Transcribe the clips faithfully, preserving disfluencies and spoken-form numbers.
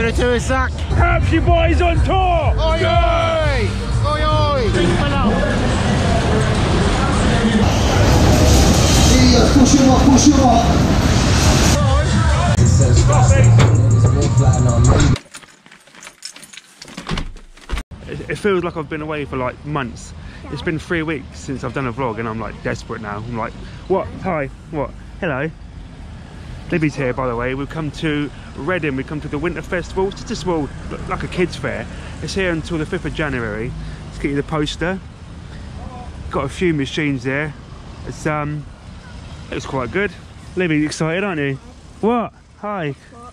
gonna do is Zach. Perhaps you boys on tour! Oi oi! Oi oi! Push him up, push him up! It says flat. It feels like I've been away for like months. It's been three weeks since I've done a vlog and I'm like desperate now. I'm like, what? Hi, what? Hello. Libby's here, by the way. We've come to Reading, we've come to the Winter Festival. It's just well, like a kids' fair. It's here until the fifth of January. Let's get you the poster. Got a few machines there. It's um, it's quite good. Libby, excited, aren't you? What? Hi. What?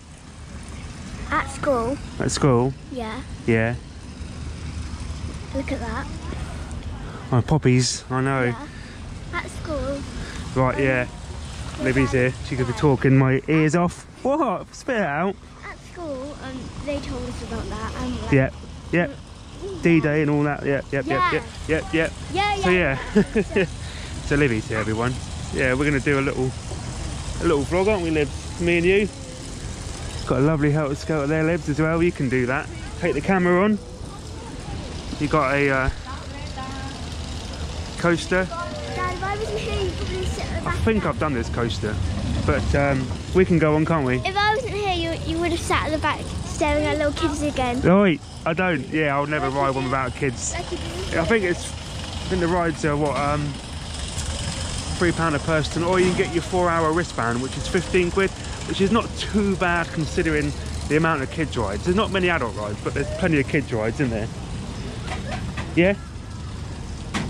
At school. At school? Yeah. Yeah. Look at that. Oh, poppies, I know. Yeah. At school. Right, um, yeah. Libby's here. She could be talking my ears off. What? Spit it out. At school, um, they told us about that. And like, yeah, yeah. D-Day and all that. Yeah, yeah, yeah, yeah, yeah, yeah. yeah, yeah. So yeah. yeah. So Libby's here, everyone. Yeah, we're gonna do a little, a little vlog, aren't we, Lib? Me and you. Got a lovely helter-skelter there, Libs, as well. You can do that. Take the camera on. You got a uh, coaster. Dad, if I wasn't here, you'd probably sit at the back. I think I've done this coaster, but um, we can go on, can't we? If I wasn't here, you, you would have sat at the back staring at little kids again. Right, I don't. Yeah, I'll never ride one without kids. I think it's. I think the rides are what um, three pound a person, or you can get your four-hour wristband, which is fifteen quid, which is not too bad considering the amount of kids rides. There's not many adult rides, but there's plenty of kids rides, isn't there? Yeah?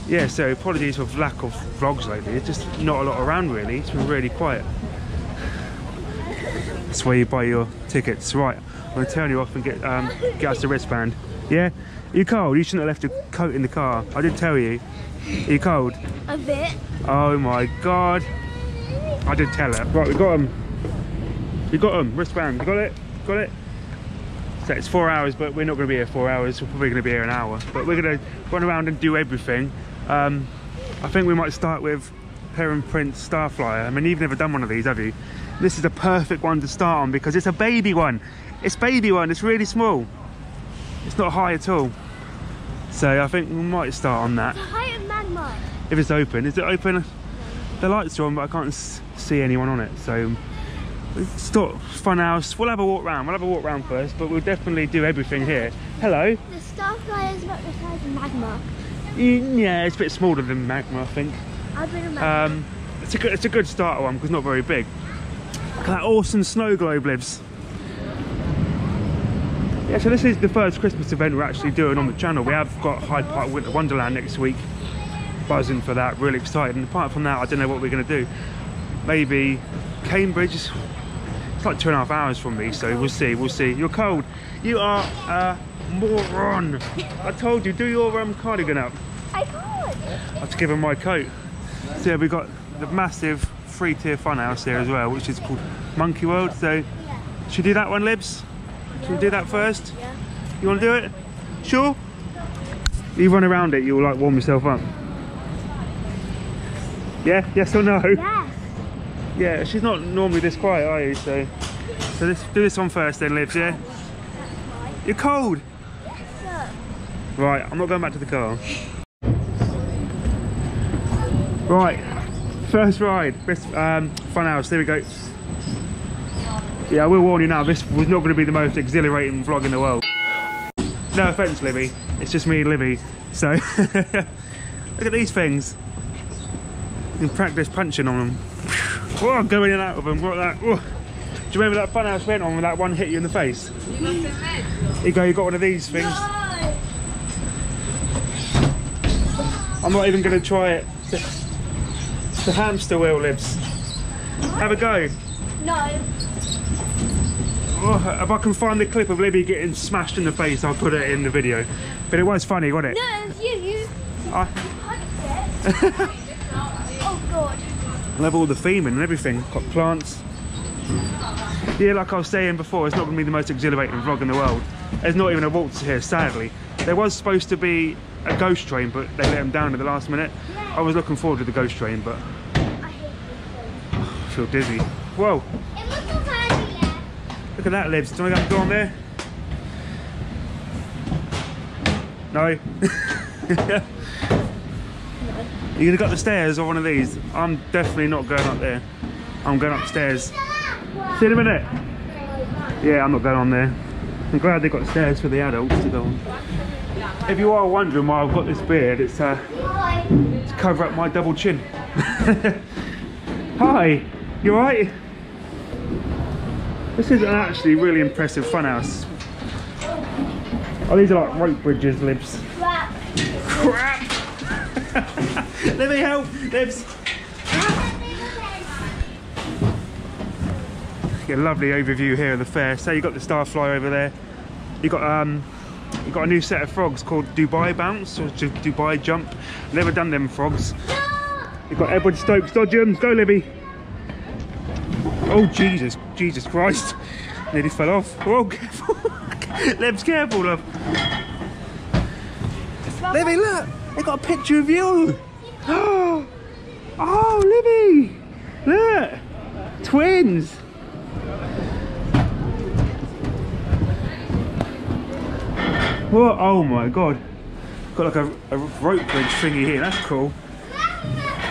Yeah, so apologies for lack of vlogs lately. It's just not a lot around really. It's been really quiet. That's where you buy your tickets. Right, I'm gonna turn you off and get um, get us the wristband. Yeah? Are you cold? You shouldn't have left your coat in the car. I did tell you. Are you cold? A bit. Oh my God. I did tell her. Right, we got them. We got them, wristband. You got it? Got it? So it's four hours, but we're not going to be here four hours. We're probably going to be here an hour. But we're going to run around and do everything. Um, I think we might start with Heron Prince Starflyer. I mean, you've never done one of these, have you? This is a perfect one to start on because it's a baby one. It's baby one. It's really small. It's not high at all. So I think we might start on that. It's a height of man mine. If it's open. Is it open? No. The lights are on, but I can't see anyone on it. So. It's not Fun House. We'll have a walk round. We'll have a walk round first, but we'll definitely do everything here. Hello. The Starflyer's about the size of magma. Yeah, it's a bit smaller than magma, I think. I've been a magma. Um, it's a good, it's a good starter one because it's not very big. Look at that awesome snow globe, Libs. Yeah, so this is the first Christmas event we're actually doing on the channel. We have got Hyde Park Winter Wonderland next week. Buzzing for that. Really excited. And apart from that, I don't know what we're going to do. Maybe Cambridge. It's like two and a half hours from me, so we'll see, we'll see. You're cold. You are a moron. I told you, do your um, cardigan up. I can't. I have to give him my coat. So yeah, we've got the massive three-tier fun house here as well, which is called Monkey World. So should we do that one, Libs? Should we do that first? Yeah. You want to do it? Sure? You run around it, you'll like warm yourself up. Yeah? Yes or no? Yeah. Yeah, she's not normally this quiet, are you? So, so let's do this one first then, Libs, yeah? You're cold? Yes, sir. Right, I'm not going back to the car. Right, first ride, um, Fun House, there we go. Yeah, I will warn you now, this was not going to be the most exhilarating vlog in the world. No offence, Libby, it's just me and Libby. So, look at these things. You can practice punching on them. Oh, I'm going in and out of them. What that? Oh. Do you remember that Fun House went on when that one hit you in the face? Here you go, you got one of these things. No. I'm not even going to try it. The hamster wheel, Libs. Have a go. No. Oh, if I can find the clip of Libby getting smashed in the face, I'll put it in the video. But it was funny, wasn't it? No, it was you. You punched it. Oh, God. I love all the theming and everything. Got plants. Yeah, like I was saying before, it's not going to be the most exhilarating vlog in the world. There's not even a waltz here, sadly. There was supposed to be a ghost train, but they let him down at the last minute. I was looking forward to the ghost train, but I feel dizzy. Whoa! Look at that, Libs. Do you want to go on there? No? You're gonna go up the stairs or one of these? I'm definitely not going up there. I'm going upstairs. See you in a minute. Yeah, I'm not going on there. I'm glad they got stairs for the adults to go on. If you are wondering why I've got this beard, it's uh, to cover up my double chin. Hi, you alright? This is an actually really impressive fun house. Oh, these are like rope bridges, Libs. Crap. Crap. Let me help, Libs. Get a lovely overview here of the fair. So you got the Starflyer over there. You got um, you got a new set of frogs called Dubai Bounce or Dubai Jump. Never done them frogs. You've got Edward Stokes Dodgems. Go, Libby. Oh Jesus, Jesus Christ! Nearly fell off. Oh, careful, Lib's careful, love. Libby, look. They got a picture of you! Oh, oh, Libby! Look! Twins! What? Oh my god. Got like a, a rope bridge thingy here, that's cool.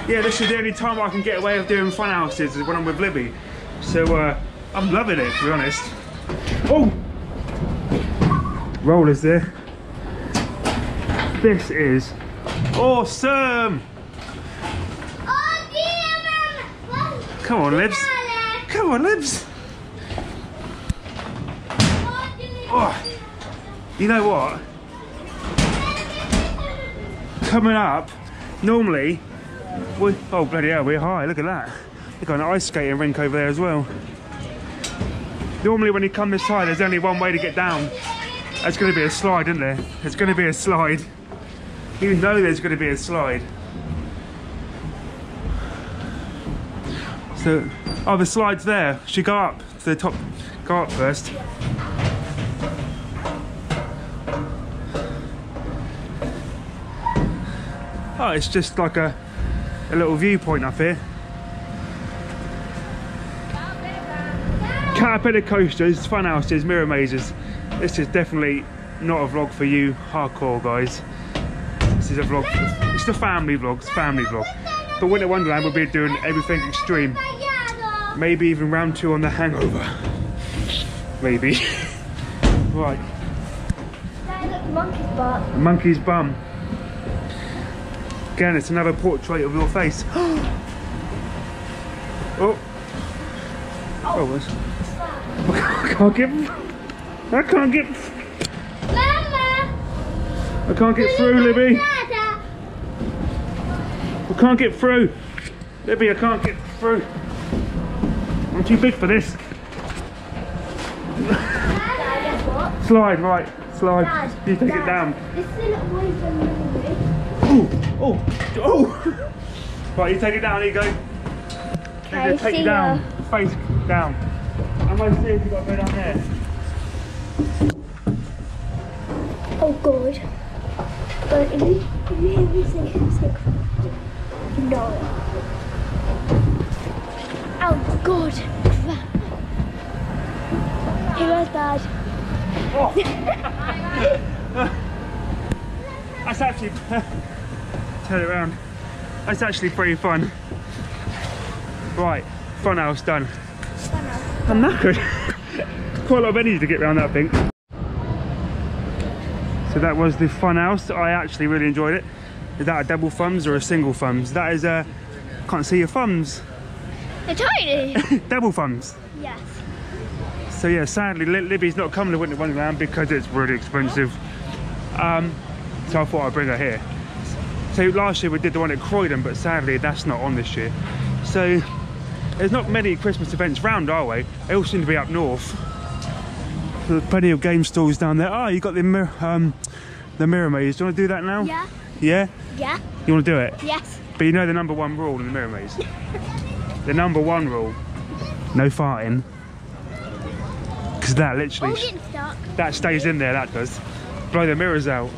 Yeah, this is the only time I can get away with doing fun houses is when I'm with Libby. So, uh, I'm loving it, to be honest. Oh! Rollers there. This is awesome! Come on, Libs. Come on, Libs. Oh, you know what? Coming up, normally, we, oh bloody hell, we're high, look at that. They've got an ice skating rink over there as well. Normally when you come this high, there's only one way to get down. There's going to be a slide, isn't there? There's going to be a slide. You know there's going to be a slide. So, oh, the slide's there. She go up to the top. Go up first. Oh, it's just like a a little viewpoint up here. Caterpillar coasters, fun houses, mirror mazes. This is definitely not a vlog for you hardcore guys. This is a vlog. It's the family vlog. It's family vlog. But Winter Wonderland will be doing everything extreme. Maybe even round two on the Hangover. Maybe. Right. Monkey's bum. Monkey's bum. Again, it's another portrait of your face. Oh. Oh, what's that? I can't get. I can't get. I can't get through, Libby. I can't get through. Libby, I can't get through. I'm too big for this. Slide, right, slide. Dad, you take Dad, it down. This isn't always a movie. Oh, oh, oh. Right, you take it down, here you go. Okay, take it down, ya. Face down. I'm going to see if you've got to go down there. Oh, God. But if you hear music, it's like, no. Oh God! He was bad. Oh. That's actually turn it around. That's actually pretty fun. Right, fun house done. Fun house. I'm knackered. Quite a lot of energy to get around that thing. So that was the fun house. I actually really enjoyed it. Is that a double thumbs or a single thumbs? That is a... Can't see your thumbs. They're tiny. Double thumbs. Yes. So yeah, sadly Libby's not coming to Winter Wonderland because it's really expensive. Um, so I thought I'd bring her here. So last year we did the one at Croydon, but sadly that's not on this year. So there's not many Christmas events round our way. They all seem to be up north. There's plenty of game stalls down there. Oh, you got the mirror, um, the mirror maze. Do you want to do that now? Yeah. Yeah? Yeah. You want to do it? Yes. But you know the number one rule in the mirror maze? The number one rule. No farting. Because that literally... We'll get stuck. That stays in there, that does. Blow the mirrors out.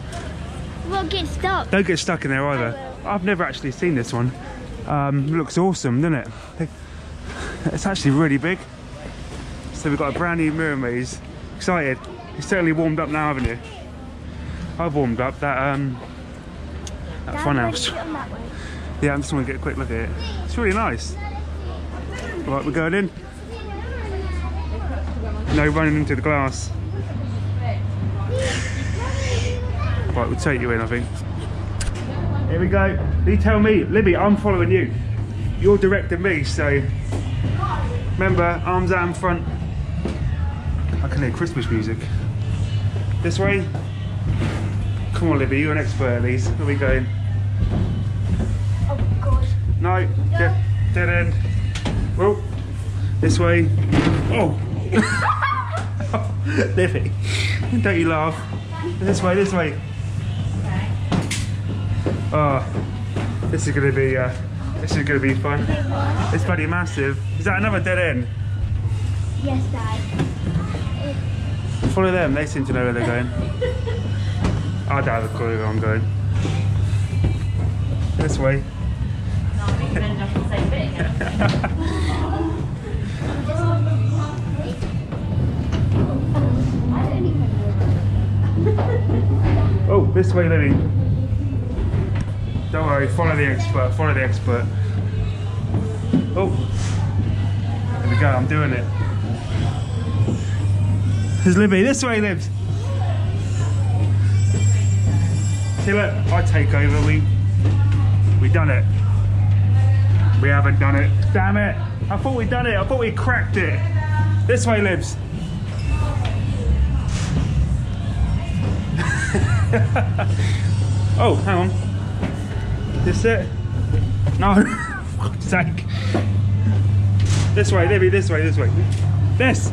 We'll get stuck. Don't get stuck in there either. I've never actually seen this one. Um, looks awesome, doesn't it? It's actually really big. So we've got a brand new mirror maze. Excited? You've certainly warmed up now, haven't you? I've warmed up. That um, that Dad, Fun House. That yeah, I just want to get a quick look at it. It's really nice. All right, we're going in. No running into the glass. Right, we'll take you in, I think. Here we go. You tell me, Libby, I'm following you. You're directing me, so remember, arms out in front. I can hear Christmas music. This way. Come on, Libby, you're an expert at these. Where are we going? Oh, God. No, no. Dead, dead end. Well, this way. Oh! Oh, Libby, don't you laugh. This way, this way. Oh, this is gonna be uh, this is gonna be fun. It's bloody massive. Is that another dead end? Yes, Dad. Follow them. They seem to know where they're going. I don't have a clue where I'm going. This way. Oh, this way, Libby. Don't worry, follow the expert, follow the expert. Oh, there we go, I'm doing it. There's Libby, this way, Libs. See, look, I take over, we, we done it. We haven't done it, damn it. I thought we'd done it, I thought we cracked it. This way, Libs. Oh, hang on. This it? No, for God's sake. This way, Libby, this way, this way. This!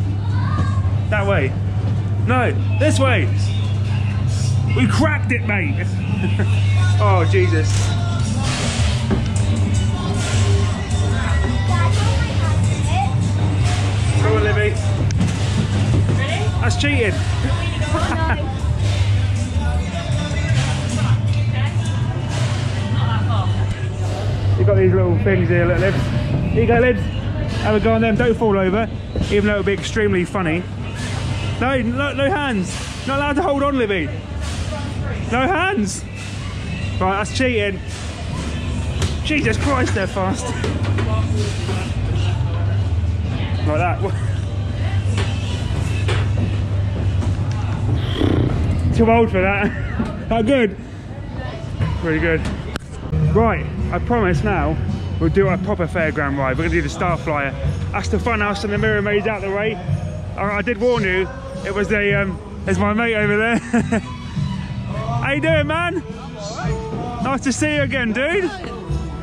That way. No, this way! We cracked it, mate! Oh, Jesus. Come on, Libby. Ready? That's cheating. You've got these little things here, little Libs. Here you go, Libs. Have a go on them, don't fall over, even though it'll be extremely funny. No, no, no hands. Not allowed to hold on, Libby. No hands. Right, that's cheating. Jesus Christ, they're fast. Like that. Too old for that. That good. Pretty good. Right, I promise now we'll do a proper fairground ride. We're going to do the Starflyer. That's the Fun House and the Mirror Maze out the way. I, I did warn you, it was the, um, there's my mate over there. How you doing, man? Nice to see you again, dude.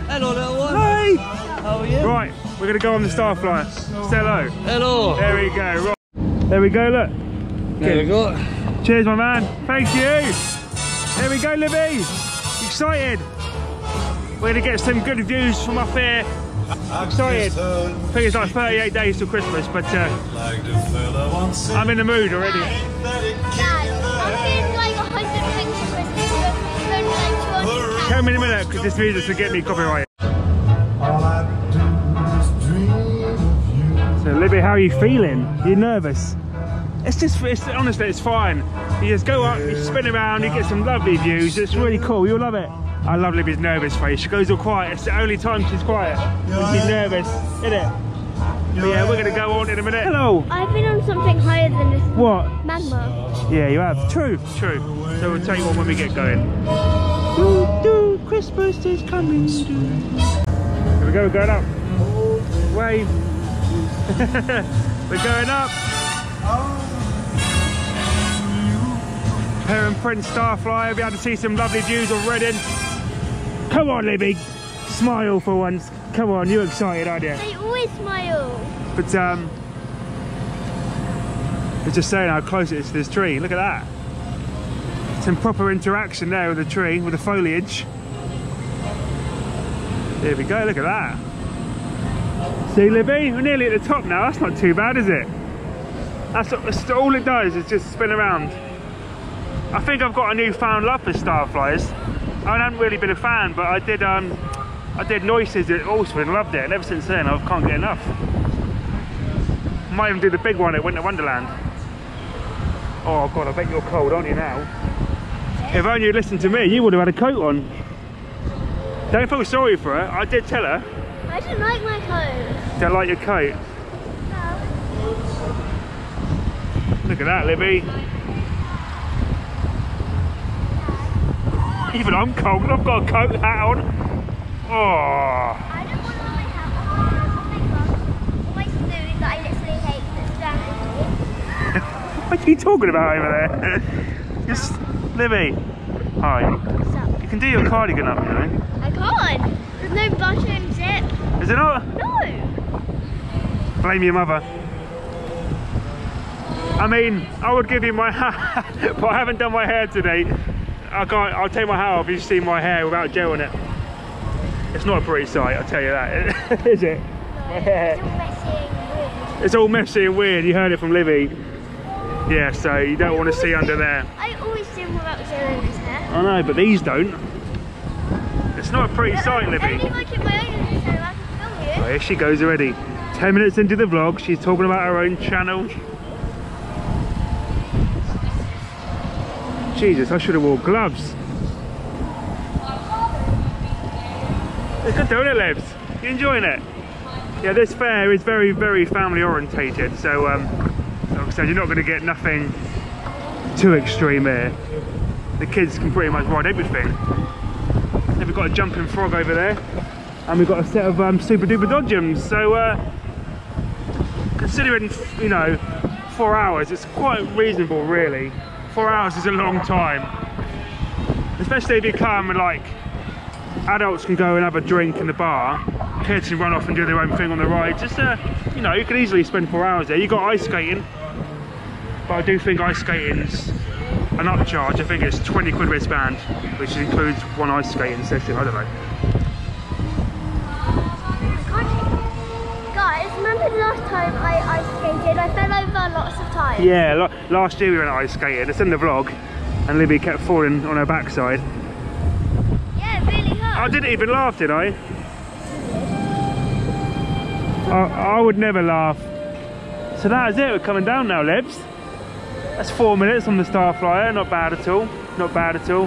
Hello, little one. Hey. How are you? Right, we're going to go on the Starflyer. Say hello. Hello. There we go. Right. There we go, look. There we go. Cheers, my man. Thank you. There we go, Libby. Excited. We're going to get some good views from up here. I'm excited. I think it's like thirty-eight days till Christmas, but uh, I'm in the mood already. Dad, I'm doing like one hundred things for Christmas, but only like two hundred. Tell me in a minute, because this music's going to get me copyrighted. So Libby, how are you feeling? Are you nervous? It's just, it's, honestly, it's fine. You just go up, you spin around, you get some lovely views. It's really cool, you'll love it. I love Libby's nervous face. She goes all quiet. It's the only time she's quiet. When she's nervous, isn't it? But yeah, we're gonna go on in a minute. Hello. I've been on something higher than this. What? Magma. Yeah, you have. True, true. So we'll tell you what when we get going. Do do Christmas is coming. Here we go. We're going up. Wave. We're going up. Heron Prince Starflyer. We'll be able to see some lovely views of Reading. Come on, Libby, smile for once. Come on, you're excited, aren't you? They always smile. But um, I was just saying how close it is to this tree. Look at that. Some proper interaction there with the tree, with the foliage. There we go. Look at that. See, Libby, we're nearly at the top now. That's not too bad, is it? That's, that's all it does is just spin around. I think I've got a newfound love for Starflyers. I haven't really been a fan, but I did um, I did noises at Alsford and loved it, and ever since then I can't get enough. Might even do the big one at Winter Wonderland. Oh God, I bet you're cold, aren't you now? If only you listened to me, you would have had a coat on. Don't feel sorry for her. I did tell her. I don't like my coat. Don't like your coat? No. Look at that, Libby. Even I'm cold and I've got a coat and hat on. Oh. I don't want to always have a hat on. All I can do is that I literally hate this jacket. What are you talking about over there? Just, Libby. Hi. What's up? You can do your cardigan up, you know. I can't. There's no button zip. Is it not? No. Blame your mother. I mean, I would give you my hat, but I haven't done my hair today. I can't, I'll take my hat off if you've seen my hair without gel in it. It's not a pretty sight, I'll tell you that. Is it? No, yeah. It's all messy and weird. It's all messy and weird, you heard it from Libby. Yeah, so you don't I want to see do, under there. I always do without gel in his hair. I know, but these don't. It's not a pretty but sight, I'm Libby. Only my own so I can film you. Well, here she goes already. Ten minutes into the vlog, she's talking about her own channel. Jesus, I should have wore gloves. It's good doing it, Libs. You enjoying it? Yeah, this fair is very, very family orientated. So, um, like I said, you're not going to get nothing too extreme here. The kids can pretty much ride everything. Then we've got a jumping frog over there, and we've got a set of um, super duper dodgems. So, uh, considering, you know, four hours, it's quite reasonable, really. Four hours is a long time, especially if you come and like adults can go and have a drink in the bar, kids can run off and do their own thing on the ride. Just uh, you know, you can easily spend four hours there. You got ice skating, but I do think ice skating's an upcharge. I think it's twenty quid wristband, which includes one ice skating session. I don't know. Guys, remember the last time I ice skated? I fell over lots of times. Yeah. Like, last year we went ice skating, it's in the vlog, and Libby kept falling on her backside. Yeah, it really hurt. I didn't even laugh, did I? I, I would never laugh. So that is it, we're coming down now, Libs. That's four minutes on the Starflyer, not bad at all, not bad at all.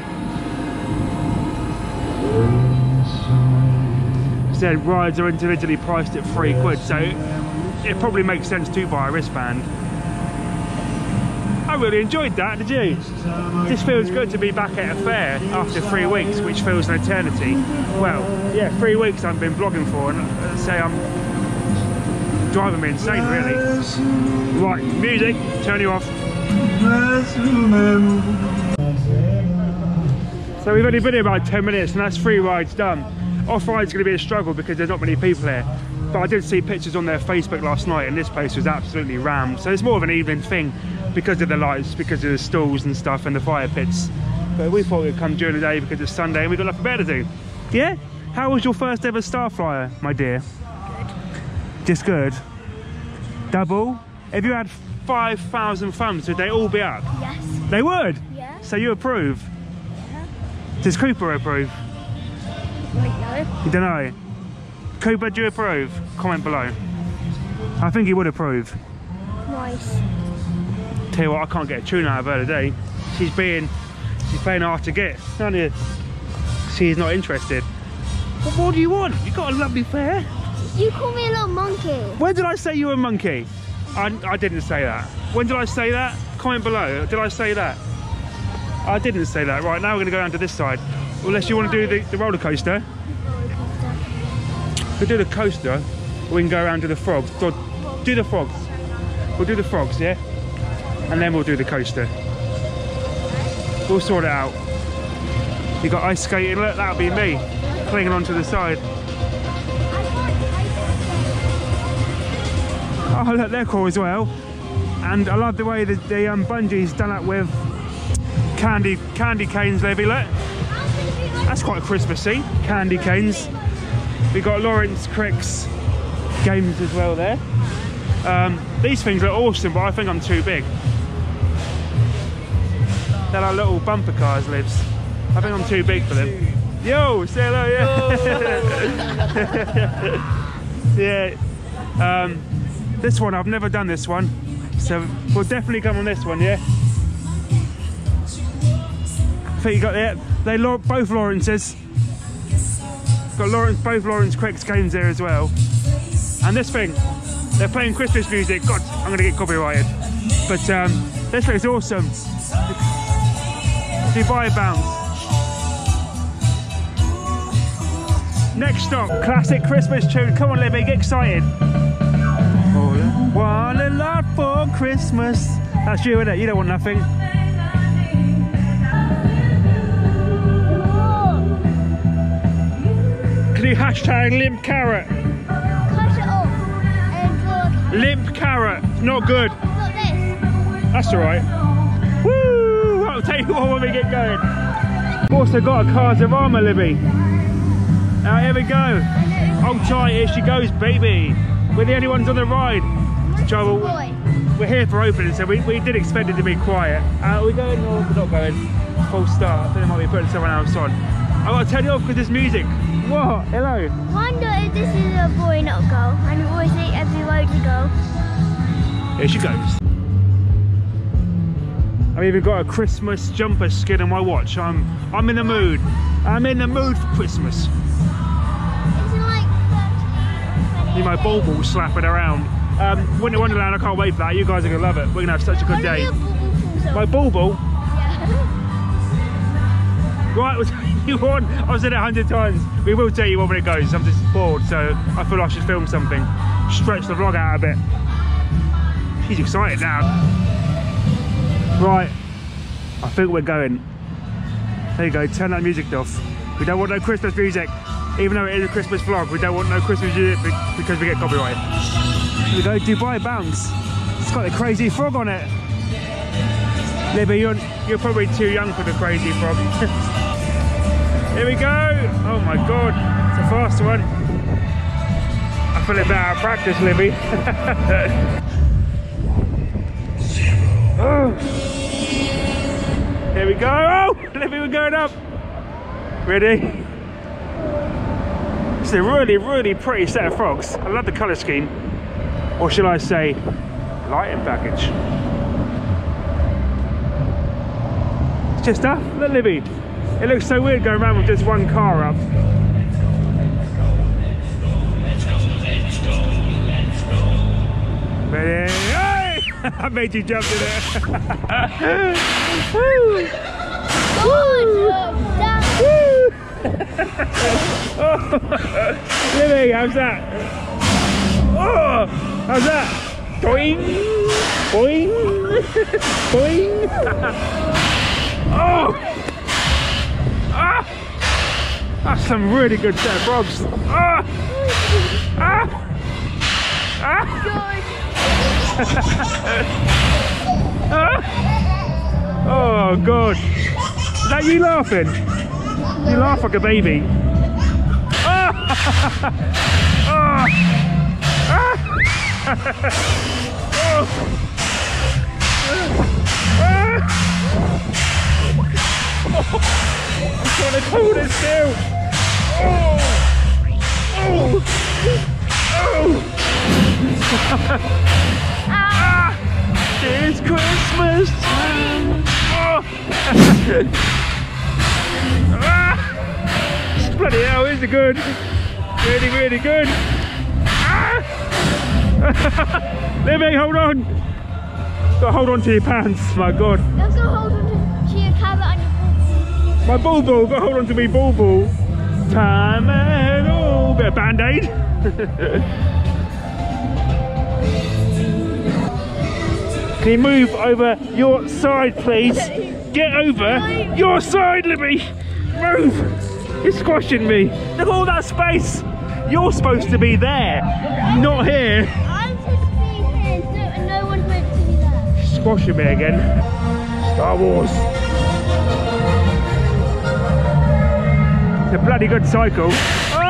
I said rides are individually priced at three quid, so it probably makes sense to buy a wristband. I really enjoyed that, did you? This feels good to be back at a fair after three weeks, which feels an eternity. Well, yeah, three weeks I've been vlogging for, and say I'm driving me insane, really. Right, music, turn you off. So we've only been here about ten minutes, and that's three rides done. Off-ride's going to be a struggle because there's not many people here. But I did see pictures on their Facebook last night, and this place was absolutely rammed. So it's more of an evening thing, because of the lights, because of the stalls and stuff and the fire pits. But we thought we'd come during the day because it's Sunday and we've got nothing better to do. Yeah? How was your first ever Starflyer, my dear? Good. Just good? Double? Have you had five thousand thumbs? Would they all be up? Yes. They would? Yeah. So you approve? Yeah. Does Cooper approve? I don't know. You don't know? Cooper, do you approve? Comment below. I think he would approve. Nice. Tell you what, I can't get a tune out of her today. She's being, she's playing hard to get. She's not interested. What more do you want? You got a lovely fair. You call me a little monkey. When did I say you were a monkey? I, I didn't say that. When did I say that? Comment below. Did I say that? I didn't say that. Right, now we're going to go down to this side. Unless you want to do the, the roller coaster. We'll do the coaster. We can go around to the frogs. Do, do the frogs. We'll do the frogs, yeah? And then we'll do the coaster. We'll sort it out. You got ice skating, look, that'll be me, clinging onto the side. Oh look, they're cool as well. And I love the way that the um, bungee's done up with candy candy canes, Libby, look. That's quite Christmassy, candy canes. We got Lawrence Crick's games as well there. Um, these things look awesome, but I think I'm too big. They're like little bumper cars, Libs. I think I'm too big for them. Yo, say hello, yeah. Yeah. Um, this one, I've never done this one. So we'll definitely come on this one, yeah? think you got there. They both Lawrence's. Got Lawrence, both Lawrence Craig's games there as well. And this thing, they're playing Christmas music. God, I'm gonna get copyrighted. But um, this thing's awesome. Dubai Bounce. Next stop, classic Christmas tune. Come on, Libby, get excited. Oh, yeah. Want a lot for Christmas. That's you, innit? You don't want nothing. Can you hashtag limp carrot? Cut it off and look. Limp carrot, not good. Not this. That's alright. Woo! I'll tell you what when we get going. I've also got a Kazarama, Libby. Now here we go. Hold tight, here she goes, baby. We're the only ones on the ride. Trouble. We're here for opening, so we, we did expect it to be quiet. Uh, are we going or we're not going? Full start. I think I might be putting someone else on. I gotta turn you off because there's music. What? Hello. Wonder if this is a boy, not a girl. And we always say every road to go. Here she goes. I've even got a Christmas jumper skin on my watch. I'm I'm in the mood. I'm in the mood for Christmas. You know, baubles slapping around. Um, Winter Wonderland, I can't wait for that. You guys are going to love it. We're going to have such a good day. My bauble? Yeah. Right, we'll tell you what. I've said it a hundred times. We will tell you what when it goes. I'm just bored, so I feel I should film something. Stretch the vlog out a bit. She's excited now. Right, I think we're going. There you go, turn that music off. We don't want no Christmas music. Even though it is a Christmas vlog, we don't want no Christmas music because we get copyrighted. Here we go, Dubai Bounce. It's got the crazy frog on it. Libby, you're, you're probably too young for the crazy frog. Here we go. Oh my God, it's a fast one. I feel a bit out of practice, Libby. Oh. Here we go. Oh, Libby, we're going up. Ready? It's a really, really pretty set of frogs. I love the colour scheme. Or should I say, lighting package. It's just up, look Libby. It looks so weird going around with just one car up. Ready? Hey! I made you jump in there. Woo! Woo! Oh, Libby, how's that? Oh, how's that? Boing, boing, boing. Oh, ah, that's some really good set of frogs. Ah, ah, ah. Oh God, is that you laughing? You laugh like a baby. Oh. Oh. Oh. I'm trying to hold it still. Oh. Oh. Oh. Ah. It's Christmas time. Oh. Bloody hell, is it good? Really, really good. Ah! Libby, hold on. Gotta hold on to your pants, my God. Let's go hold on to your carrot and your ball. My ball ball, gotta hold on to me ball ball. Time and all. Bit of band aid. Can you move over your side, please? Get over your side, Libby. Move. You're squashing me. Look at all that space. You're supposed to be there, not here. I'm supposed to be here, so, and no one's meant to be there. She's squashing me again. Star Wars. It's a bloody good cycle. Oh!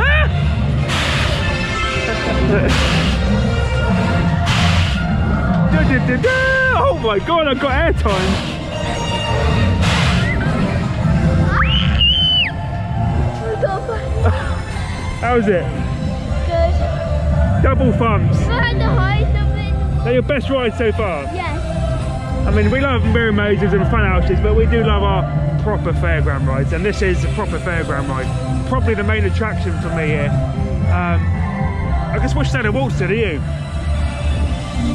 Ah! Da, da, da, da. Oh my God, I've got air time. How was it? Good. Double thumbs. I had the highest of it. Is that your best ride so far? Yes. I mean, we love mirror mazes and fun houses, but we do love our proper fairground rides, and this is a proper fairground ride. Probably the main attraction for me here. Um, I just wish they had a waltzer, do you?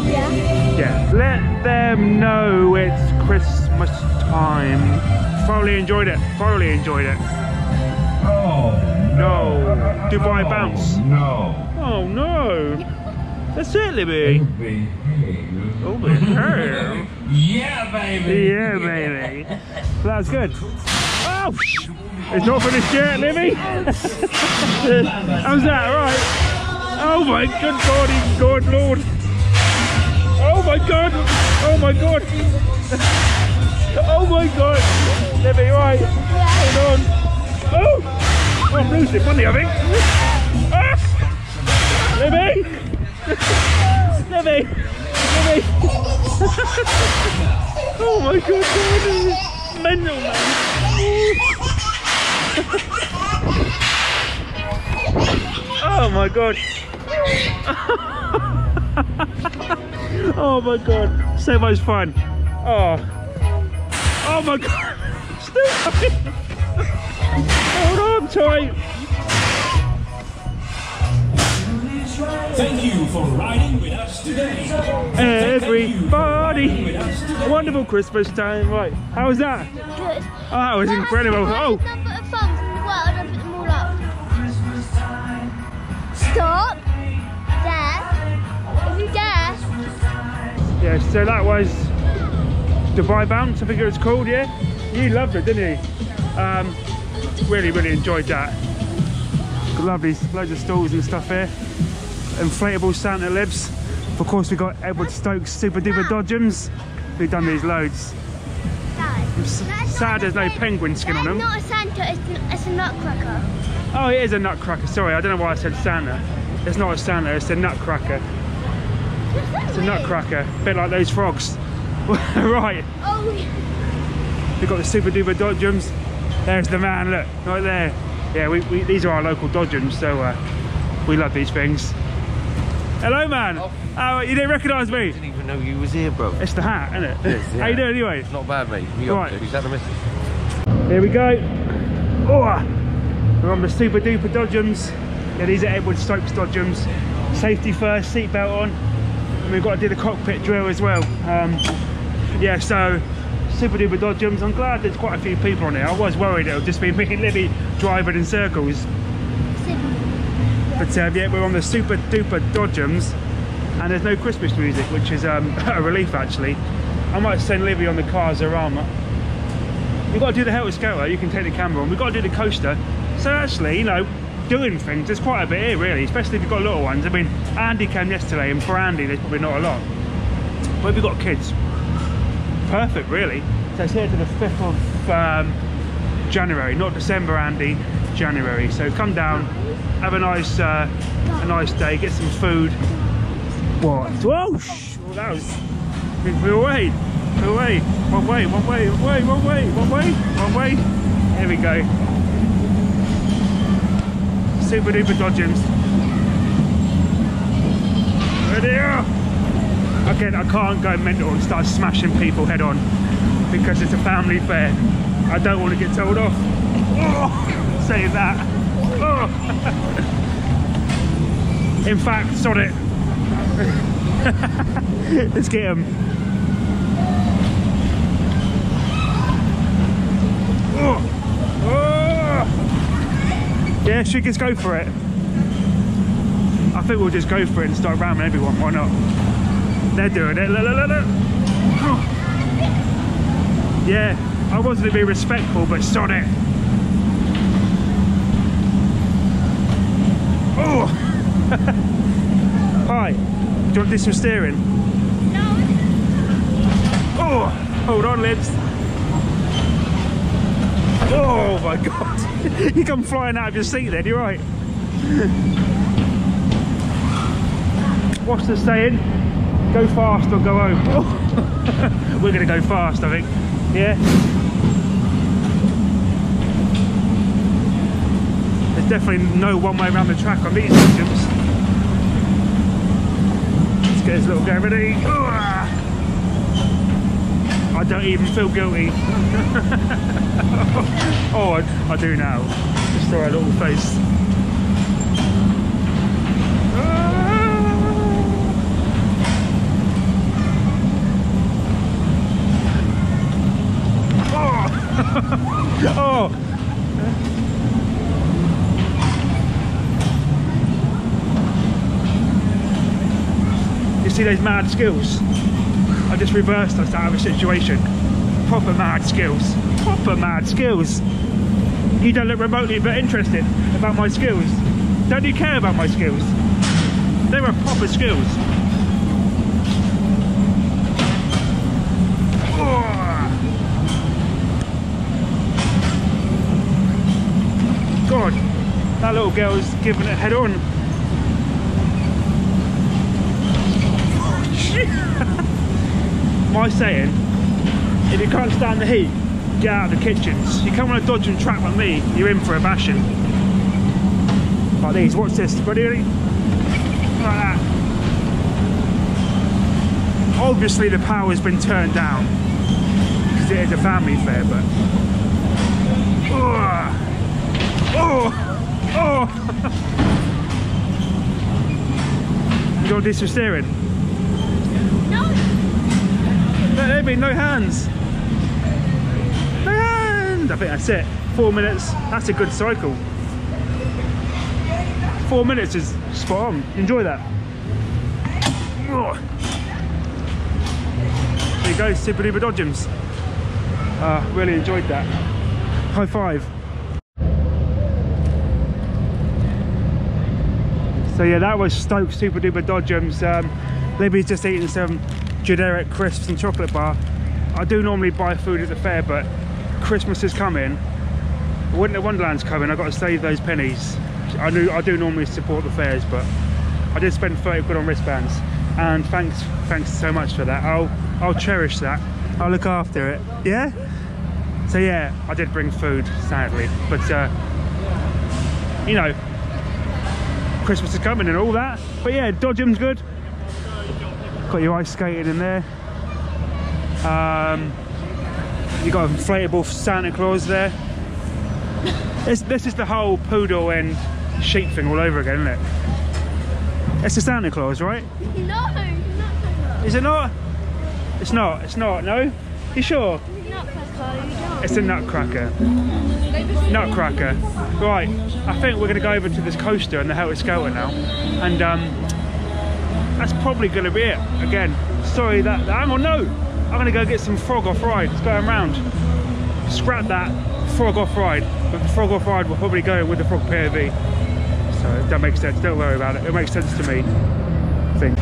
Yeah. Yeah. Let them know it's Christmas time. Thoroughly enjoyed it. Thoroughly enjoyed it. Oh no. Dubai Bounce. No. Oh no. That's it, Libby. Oh my god. Yeah, baby. Yeah, baby. That's good. Oh! It's not finished yet, Libby. How's that? Right. Oh my good god, good lord. Oh my god. Oh my god. Oh my god. Libby, right. Hold on. Oh! I'm losing money, I think. Ah! Libby! Libby! Libby! Oh my god, this is mental, man. Oh my god. Oh my god. So much fun. Oh. Oh my god. Still hold on tight. Thank you for riding with us today. Everybody, wonderful Christmas time. Right, how was that? Good. Oh, that was incredible. Oh. Number of songs in the world, and I put them all up. Stop. There. If you dare. Yeah. So that was Dubai Bounce, I think it was called. Yeah. You loved it, didn't you? Um, really, really enjoyed that. Lovely, loads of stalls and stuff here. Inflatable Santa lives. Of course, we got Edward Stokes Super Duper Dodgems. We've done these loads. I'm sad there's no penguin skin on them. It's not a Santa, it's, it's a nutcracker. Oh, it is a nutcracker. Sorry, I don't know why I said Santa. It's not a Santa, it's a nutcracker. It's a nutcracker. A bit like those frogs. Right. Oh, yeah. We've got the Super Duper Dodgems. There's the man, look, right there. Yeah, we, we, these are our local Dodgems, so uh, we love these things. Hello, man. Oh. Oh, you didn't recognise me? I didn't even know you was here, bro. It's the hat, isn't it? It is, yeah. How you doing anyway? It's not bad, mate. We right. Who's had a message? Here we go. Oh, we're on the Super Duper Dodgems. Yeah, these are Edward Stokes Dodgems. Safety first, seatbelt on. And we've got to do the cockpit drill as well. Um, yeah, so... Super Duper Dodgems. I'm glad there's quite a few people on it. I was worried it would just be me and Libby driving in circles. But uh, yeah, we're on the Super Duper Dodgems, and there's no Christmas music, which is um, a relief actually. I might send Libby on the Kazarama. We've got to do the helter skelter. You can take the camera on. We've got to do the coaster. So actually, you know, doing things, there's quite a bit here really, especially if you've got little ones. I mean, Andy came yesterday, and for Andy there's probably not a lot. But we've got kids. Perfect, really. So it's here to the fifth of um, January, not December, Andy. January. So come down, have a nice, uh, a nice day. Get some food. What? Whoa! Oh, that was. We're away. We're away. One way. One way. One way. One way. One way. One way. Here we go. Super Duper Dodgems. Ready up. Again, I can't go mental and start smashing people head on because it's a family fair. I don't want to get told off. Oh, say that. Oh. In fact, sod it. Let's get him. Oh. Oh. Yeah, should we just go for it? I think we'll just go for it and start ramming everyone. Why not? They're doing it. Look, look, look, look. Oh. Yeah, I wasn't to be respectful, but sod it. Oh! Hi. Do you want to do some steering? No. Oh! Hold on, Libs. Oh my god. You come flying out of your seat then, you're right. What's the saying? Go fast or go home. Oh. We're gonna go fast, I think. Yeah. There's definitely no one way around the track on these systems. It's Let's get this little guy ready. I don't even feel guilty. Oh, I, I do now. Just throw a little face. Oh! You see those mad skills? I just reversed us out of a situation. Proper mad skills. Proper mad skills. You don't look remotely but interested about my skills. Don't you care about my skills? They were proper skills. God, that little girl's giving it head on. My saying, if you can't stand the heat, get out of the kitchens. You come on a dodge and trap like me, you're in for a bashing. Like these, watch this, ready? Like that. Obviously the power's been turned down, because it is a family fair, but... Ugh. Oh! Oh! You gotta do some steering? No! There be no hands! No hand! I think that's it. Four minutes, that's a good cycle. Four minutes is spot on. Enjoy that. There you go, super duper Dodgems. Uh, really enjoyed that. High five. So yeah, that was Stokes Super Duper Dodgems. Um, Libby's just eating some generic crisps and chocolate bar. I do normally buy food at the fair, but Christmas is coming. Winter Wonderland's coming, I've got to save those pennies. I, knew, I do normally support the fairs, but I did spend thirty quid on wristbands. And thanks thanks so much for that. I'll, I'll cherish that. I'll look after it, yeah? So yeah, I did bring food, sadly. But, uh, you know, Christmas is coming and all that, but yeah, Dodgem's good. Got your ice skating in there. Um, you got an inflatable Santa Claus there. It's, this is the whole poodle and sheep thing all over again, isn't it? It's the Santa Claus, right? No, not Santa Claus. Is it not? It's not. It's not. No. You sure? It's a nutcracker. Nutcracker. Right, I think we're going to go over to this coaster and the helter-skelter now. And um, that's probably going to be it. Again, sorry that... Hang on, no! I'm going to go get some frog off ride. It's going round. Scrap that frog off ride. But the frog off ride will probably go with the frog P O V. So that makes sense. Don't worry about it. It makes sense to me. Thing.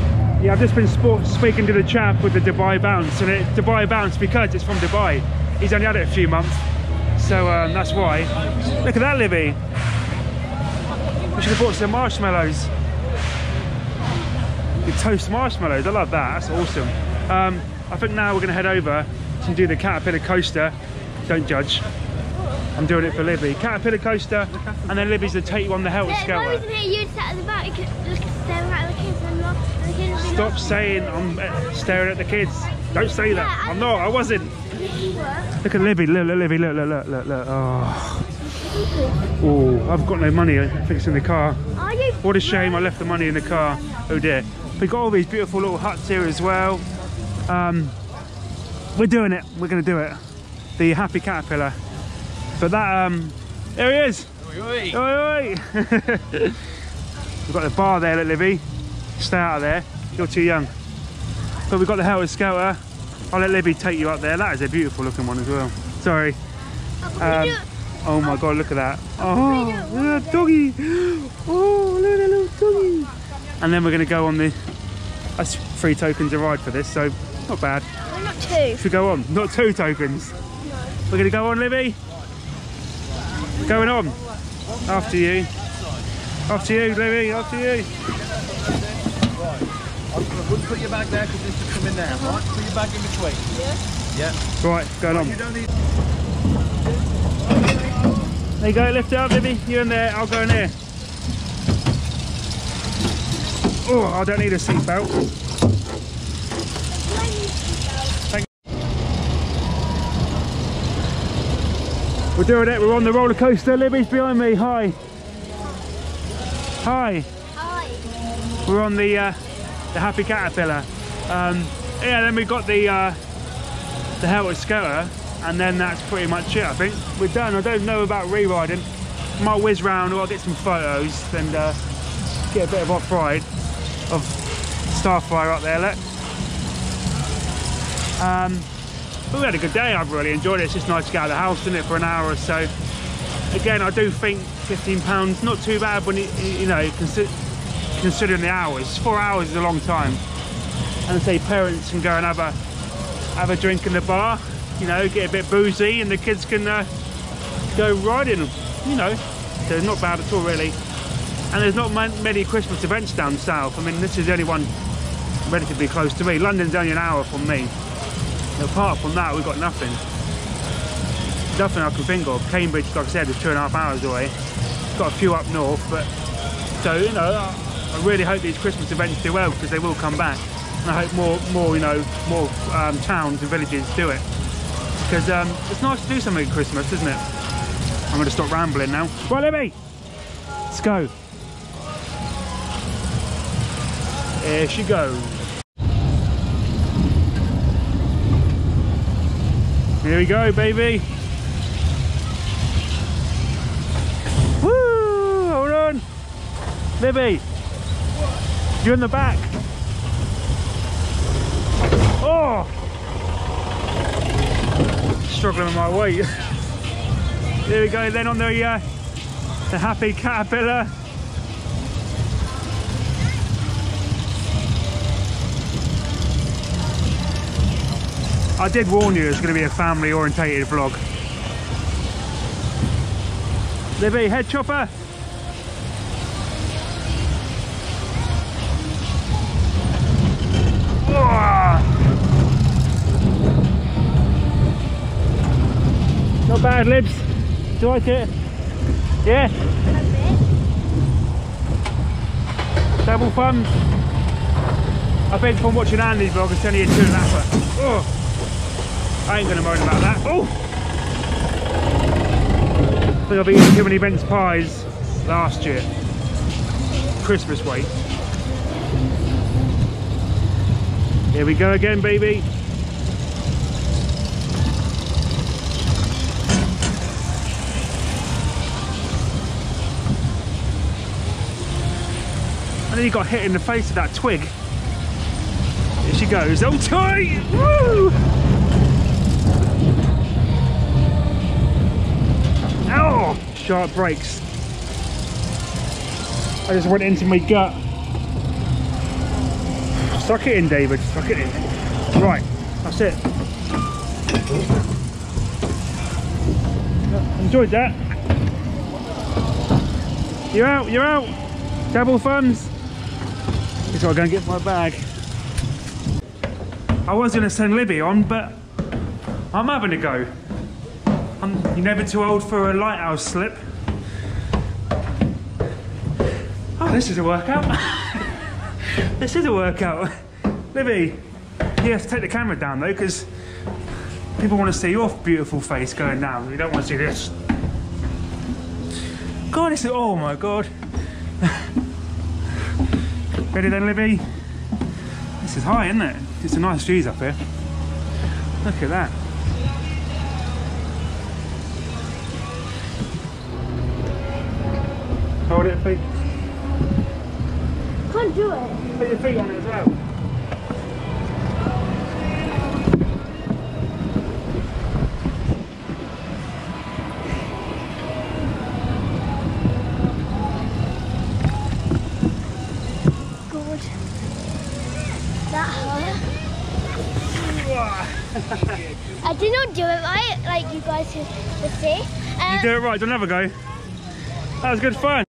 Yeah, I've just been sport speaking to the chap with the Dubai Bounce. And it, Dubai Bounce, because it's from Dubai. He's only had it a few months, so um, that's why. Look at that, Libby. We should have bought some marshmallows. You toast marshmallows, I love that, that's awesome. Um, I think now we're gonna head over to do the Caterpillar Coaster. Don't judge, I'm doing it for Libby. Caterpillar Coaster, and then Libby's gonna take you on the helter-skelter. Stop saying I'm staring at the kids. Don't say that, I'm not, I wasn't. Look at Libby, look, look, Libby, look, look, look, look, look. Oh. Oh, I've got no money, I think it's in the car. What a shame, I left the money in the car. Oh dear. We've got all these beautiful little huts here as well. Um, we're doing it, we're going to do it. The happy caterpillar. But that, um, there he is. Oi, oi. Oi, oi. We've got the bar there, look, Libby. Stay out of there, you're too young. But we've got the helter-skelter. I'll let Libby take you up there. That is a beautiful looking one as well. Sorry. Um, oh my God, look at that. Oh, look at that doggy. Oh, look at that little doggy. And then we're going to go on the... That's three tokens a ride for this, so not bad. No, not two. Should we go on? Not two tokens. We're going to go on, Libby. Going on. After you. After you, Libby. After you. I'm going to put your bag there because this is coming there, right? Put your bag in between. Yeah. Yeah. Right, going on. You don't need... There you go, lift it up, Libby. You in there, I'll go in there. Oh, I don't need a seatbelt. We're doing it, we're on the roller coaster. Libby's behind me. Hi. Hi. Hi. We're on the uh, the Happy Caterpillar. Um, yeah, then we've got the uh, the Helter Skelter, and then that's pretty much it, I think. We're done. I don't know about re-riding. I might whiz round, or I'll get some photos and uh, get a bit of off-ride of Starflyer up there, look. Um, but we had a good day. I've really enjoyed it. It's just nice to get out of the house, isn't it, for an hour or so. Again, I do think fifteen pounds, not too bad when, you, you know, consi considering the hours. Four hours is a long time. And I say parents can go and have a, have a drink in the bar, you know, get a bit boozy, and the kids can uh, go riding. You know, they're not bad at all, really. And there's not many Christmas events down south. I mean, this is the only one relatively close to me. London's only an hour from me. And apart from that, we've got nothing. Nothing I can think of. Cambridge, like I said, is two and a half hours away. Got a few up north, but... So, you know, I really hope these Christmas events do well, because they will come back. And I hope more, more you know, more um, towns and villages do it. Because um, it's nice to do something at Christmas, isn't it? I'm going to stop rambling now. Right, Libby! Let's go. Here she goes. Here we go, baby. Woo! Hold on. Libby, you're in the back. Oh! Struggling with my weight. There we go then on the uh, the Happy Caterpillar. I did warn you it's going to be a family orientated vlog. Libby, head chopper. Whoa. Not bad, Libs. Do you like it? Yeah? Double thumbs. I think from watching Andy's vlog, it's only a two-lapper. Oh, I ain't going to moan about that. Oh! I think I've eaten too many Ben's pies last year. Christmas weight. Here we go again, baby. And then he got hit in the face with that twig. Here she goes. Oh, tight! Woo! Oh! Sharp brakes. I just went into my gut. Suck it in, David. Suck it in. Right. That's it. Enjoyed that. You're out. You're out. Double thumbs. So I'll go and get my bag. I was going to send Libby on, but I'm having a go. I'm, you're never too old for a lighthouse slip. Oh, this is a workout. This is a workout. Libby, you have to take the camera down though, because people want to see your beautiful face going down. You don't want to see this. God, this is, oh my God. Ready then, Libby? This is high, isn't it? It's a nice views up here. Look at that. Hold it, feet. Can't do it. Put your feet on it as well. I did not do it right, like you guys could see. Um, you do it right, don't have a go. That was good fun.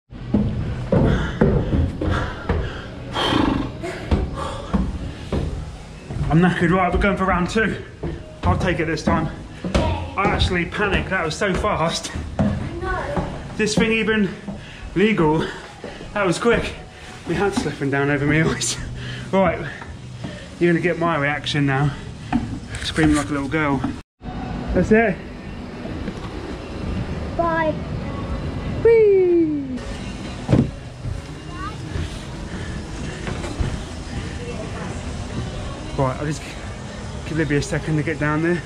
I'm knackered, right, we're going for round two. I'll take it this time. I actually panicked, that was so fast. No. This thing even legal? That was quick. My hand's slipping down over me always. Right, You're gonna get my reaction now. Screaming like a little girl. That's it. Bye. Whee! Right, I'll just give Libby a second to get down there.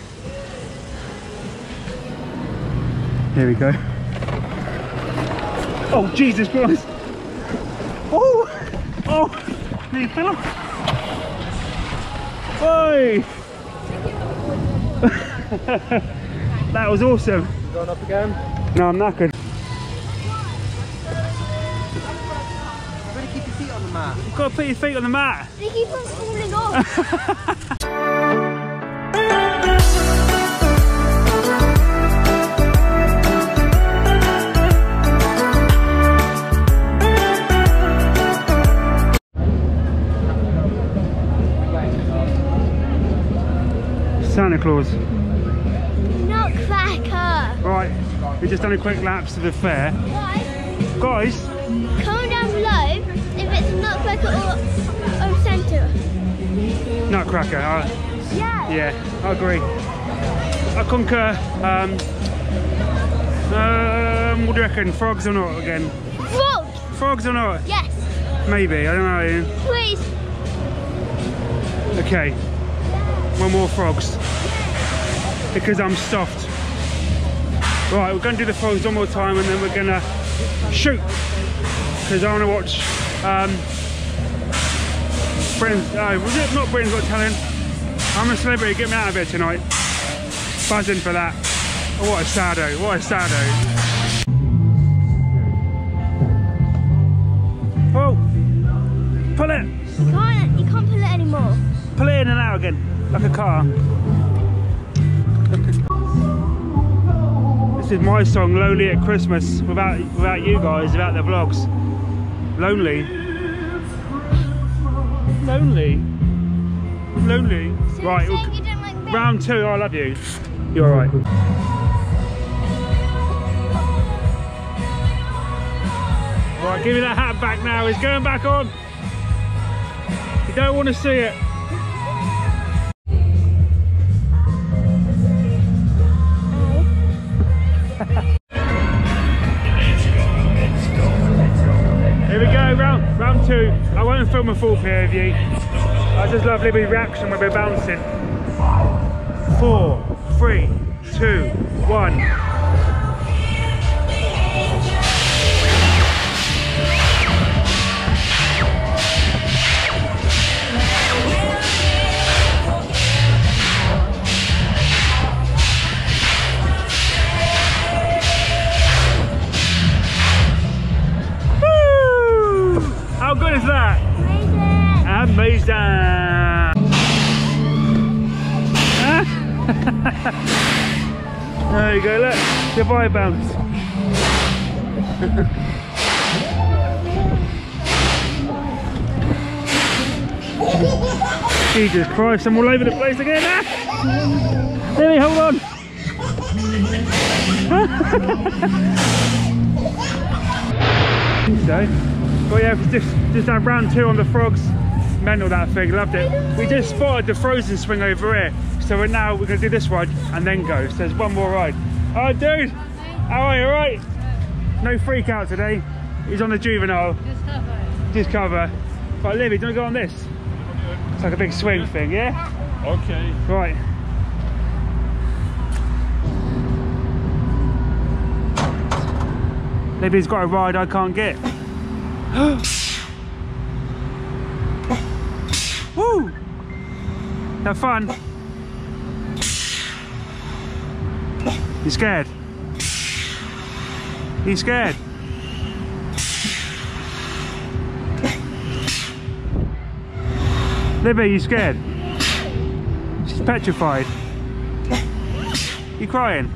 Here we go. Oh, Jesus Christ! Oh! Oh! Nearly fell off! Hey! That was awesome! Going up again? No, I'm knackered. You better keep your feet on the mat. You've got to put your feet on the mat. They keep on falling off. Santa Claus. Nutcracker. Right, we've just done a quick lapse to the fair. Guys, guys, comment down below if it's Nutcracker or, or Santa. Nutcracker. Uh, yeah. Yeah, I agree. I concur. Um, um, what do you reckon? Frogs or not again? Frogs. Frogs or not? Yes. Maybe. I don't know. Please. Okay. One more frogs because I'm soft. Right, we're going to do the frogs one more time and then we're going to shoot because I want to watch um, Britain's, uh, was it not Britain's Got Talent? I'm a Celebrity, get me out of here tonight. Buzzing for that. Oh, what a sado, what a sado. Oh, pull it. You can't, you can't pull it anymore. Pull it in and out again. Like a car. This is my song, Lonely at Christmas, without without you guys, without the vlogs. Lonely. Lonely. Lonely. So right, you're we'll, you don't like me? Round two, I love you. You're alright. Right, give me that hat back now, it's going back on. You don't want to see it. Two. I won't film a full peer review. I just love Libby's reaction when we're bouncing. Four, three, two, one. How good is that? Amazing! Amazing! There you go, look, Dubai Bounce. Jesus Christ, I'm all over the place again! Ah! Lily, hold on! So, but yeah, just, just had round two on the frogs. Mental, that thing, loved it. We just spotted the frozen swing over here. So we're now, we're gonna do this ride and then go. So there's one more ride. Oh dude, how are you, all right? No freak out today. He's on the juvenile. Just cover. Just cover. Right, Libby, do you wanna go on this? It's like a big swing thing, yeah? Okay. Right. Libby's got a ride I can't get. Woo! Have fun. He's scared. He's scared. Libby, you scared? She's petrified. You crying?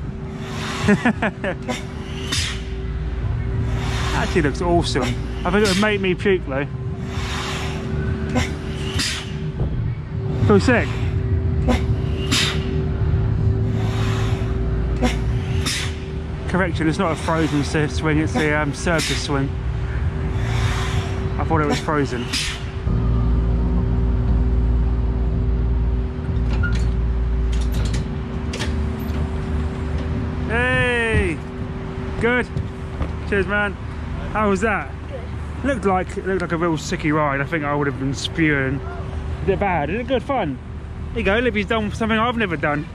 Actually looks awesome. I think it would make me puke though. Feel sick? Correction, it's not a frozen swing, it's a um, circus swing. I thought it was frozen. Good? Cheers, man. How was that? Good. Looked like, it looked like a real sicky ride. I think I would have been spewing. A bit bad. Is it good fun? There you go, Libby's done something I've never done.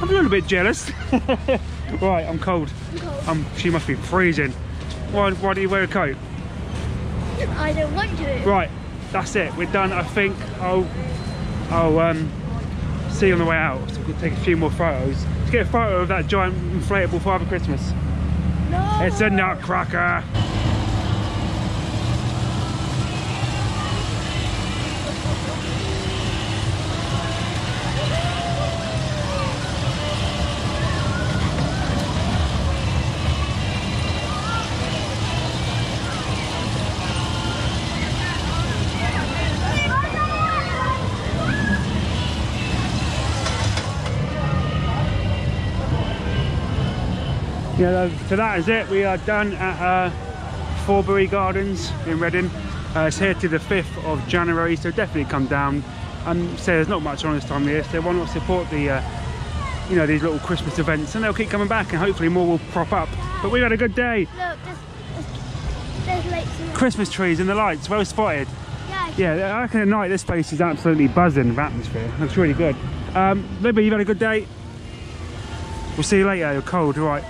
I'm a little bit jealous. Right, I'm cold. I'm cold. Um, she must be freezing. Why, why do you wear a coat? I don't want to. Right, that's it. We're done. I think I'll, I'll um, see you on the way out. So we can take a few more photos. Let's get a photo of that giant inflatable Father Christmas. No! It's a nutcracker. Yeah, so that is it. We are done at uh, Forbury Gardens in Reading. Uh, it's here to the fifth of January, so definitely come down. Um, so there's not much on this time of year, so why not support the, uh, you know, these little Christmas events, and they'll keep coming back, and hopefully more will prop up. But we've had a good day. Look, there's, there's lights in the Christmas trees and the lights. Well spotted. Yeah. Yeah, I reckon at night this place is absolutely buzzing with atmosphere. Looks really good. Um, Libby, you've had a good day. We'll see you later. You're cold, right?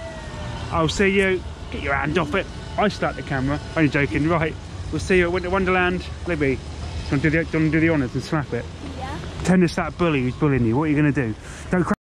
I'll see you. Get your hand off it. I start the camera. Only joking. Right. We'll see you at Winter Wonderland. Libby, do you want to do the, do you want to do the honours and slap it? Yeah. Tennis that bully who's bullying you. What are you going to do? Don't.